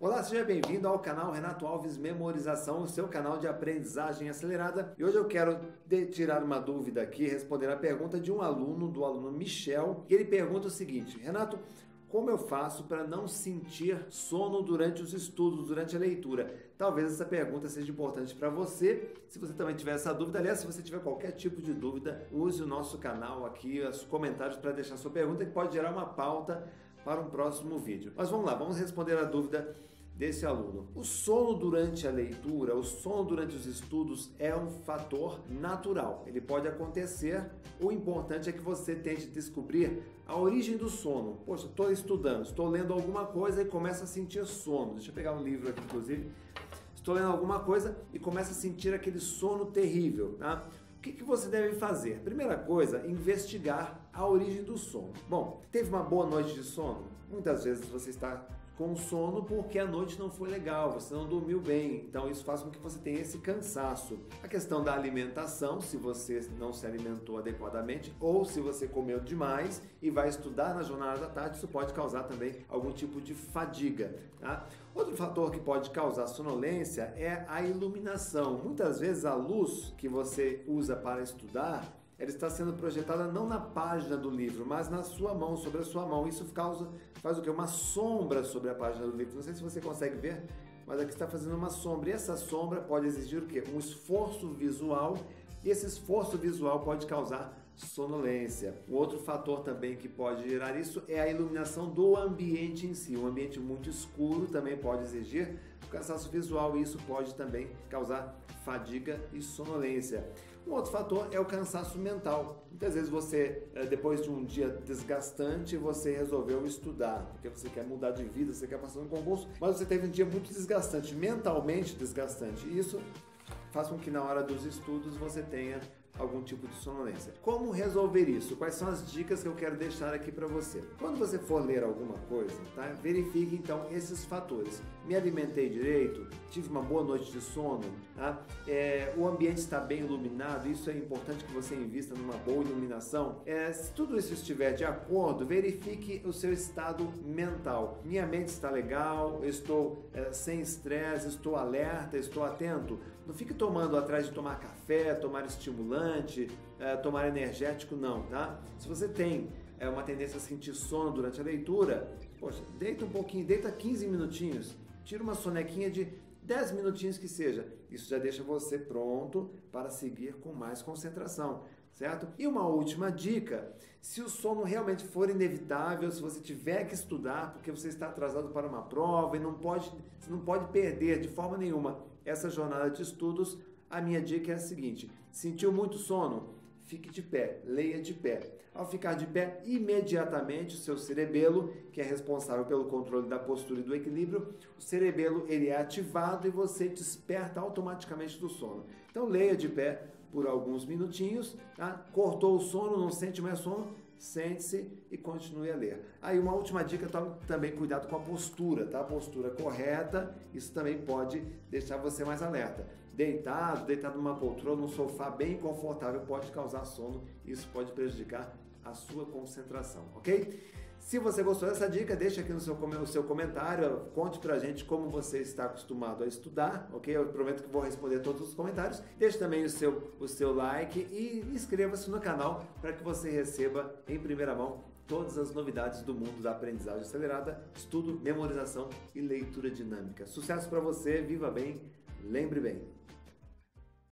Olá, seja bem-vindo ao canal Renato Alves Memorização, o seu canal de aprendizagem acelerada. E hoje eu quero tirar uma dúvida aqui, responder a pergunta de um aluno, do aluno Michel, que ele pergunta o seguinte: Renato, como eu faço para não sentir sono durante os estudos, durante a leitura? Talvez essa pergunta seja importante para você. Se você também tiver essa dúvida, aliás, se você tiver qualquer tipo de dúvida, use o nosso canal aqui, os comentários para deixar sua pergunta, que pode gerar uma pauta para um próximo vídeo. Mas vamos lá, vamos responder a dúvida desse aluno. O sono durante a leitura, o sono durante os estudos é um fator natural. Ele pode acontecer. O importante é que você tente descobrir a origem do sono. Poxa, estou estudando, estou lendo alguma coisa e começo a sentir sono. Deixa eu pegar um livro aqui, inclusive. Estou lendo alguma coisa e começo a sentir aquele sono terrível, tá? O que você deve fazer? Primeira coisa, investigar a origem do sono. Bom, teve uma boa noite de sono? Muitas vezes você está com sono porque a noite não foi legal, você não dormiu bem, então isso faz com que você tenha esse cansaço. A questão da alimentação, se você não se alimentou adequadamente ou se você comeu demais e vai estudar na jornada da tarde, isso pode causar também algum tipo de fadiga, tá? Outro fator que pode causar sonolência é a iluminação. Muitas vezes a luz que você usa para estudar, ela está sendo projetada não na página do livro, mas na sua mão, sobre a sua mão. Isso faz o quê? Uma sombra sobre a página do livro. Não sei se você consegue ver, mas aqui está fazendo uma sombra. E essa sombra pode exigir o quê? Um esforço visual. E esse esforço visual pode causar sonolência. Um outro fator também que pode gerar isso é a iluminação do ambiente em si. Um ambiente muito escuro também pode exigir cansaço visual e isso pode também causar fadiga e sonolência. Um outro fator é o cansaço mental. Muitas vezes você, depois de um dia desgastante, você resolveu estudar, porque você quer mudar de vida, você quer passar um concurso, mas você teve um dia muito desgastante, mentalmente desgastante, e isso faz com que na hora dos estudos você tenha algum tipo de sonolência. Como resolver isso? Quais são as dicas que eu quero deixar aqui para você? Quando você for ler alguma coisa, tá? Verifique então esses fatores. Me alimentei direito? Tive uma boa noite de sono? Tá? O ambiente está bem iluminado? Isso é importante que você invista numa boa iluminação. Se tudo isso estiver de acordo, verifique o seu estado mental. Minha mente está legal? Estou sem estresse? Estou alerta? Estou atento? Não fique tomando atrás de tomar café, tomar estimulante, tomar energético, não, tá? Se você tem uma tendência a sentir sono durante a leitura, poxa, deita um pouquinho, deita 15 minutinhos, tira uma sonequinha de 10 minutinhos que seja. Isso já deixa você pronto para seguir com mais concentração, certo? E uma última dica: se o sono realmente for inevitável, se você tiver que estudar porque você está atrasado para uma prova e não pode perder de forma nenhuma essa jornada de estudos, a minha dica é a seguinte: sentiu muito sono? Fique de pé, leia de pé. Ao ficar de pé, imediatamente o seu cerebelo, que é responsável pelo controle da postura e do equilíbrio, o cerebelo ele é ativado e você desperta automaticamente do sono. Então leia de pé por alguns minutinhos, tá? Cortou o sono, não sente mais sono, sente-se e continue a ler. Aí uma última dica, também cuidado com a postura, tá? A postura correta, isso também pode deixar você mais alerta. Deitado numa poltrona, num sofá bem confortável, pode causar sono, isso pode prejudicar a sua concentração, ok? Se você gostou dessa dica, deixa aqui no seu comentário, conte pra gente como você está acostumado a estudar, ok? Eu prometo que vou responder todos os comentários. Deixe também o seu like e inscreva-se no canal para que você receba em primeira mão todas as novidades do mundo da aprendizagem acelerada, estudo, memorização e leitura dinâmica. Sucesso para você, viva bem, lembre bem!